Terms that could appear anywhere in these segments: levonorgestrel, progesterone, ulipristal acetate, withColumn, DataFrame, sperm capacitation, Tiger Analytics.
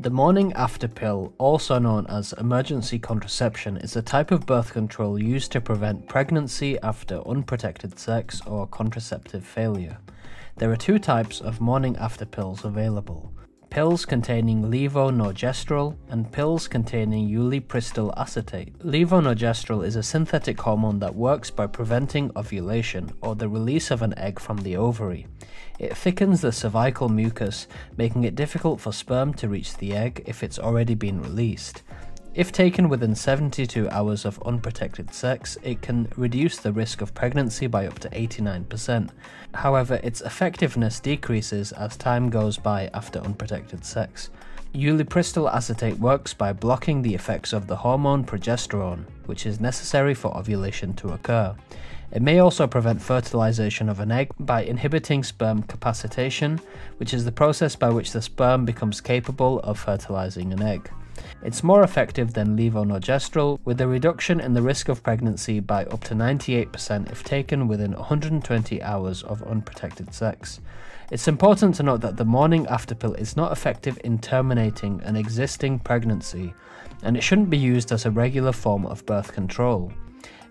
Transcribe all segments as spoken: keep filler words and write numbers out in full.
The morning after pill, also known as emergency contraception, is a type of birth control used to prevent pregnancy after unprotected sex or contraceptive failure. There are two types of morning after pills available: pills containing levonorgestrel and pills containing ulipristal acetate. Levonorgestrel is a synthetic hormone that works by preventing ovulation, or the release of an egg from the ovary. It thickens the cervical mucus, making it difficult for sperm to reach the egg if it's already been released. If taken within seventy-two hours of unprotected sex, it can reduce the risk of pregnancy by up to eighty-nine percent. However, its effectiveness decreases as time goes by after unprotected sex. Ulipristal acetate works by blocking the effects of the hormone progesterone, which is necessary for ovulation to occur. It may also prevent fertilization of an egg by inhibiting sperm capacitation, which is the process by which the sperm becomes capable of fertilizing an egg. It's more effective than levonorgestrel, with a reduction in the risk of pregnancy by up to ninety-eight percent if taken within one hundred twenty hours of unprotected sex. It's important to note that the morning after pill is not effective in terminating an existing pregnancy, and it shouldn't be used as a regular form of birth control.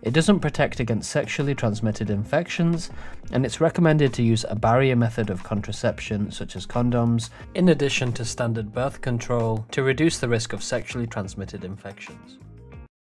It doesn't protect against sexually transmitted infections, and it's recommended to use a barrier method of contraception, such as condoms, in addition to standard birth control, to reduce the risk of sexually transmitted infections.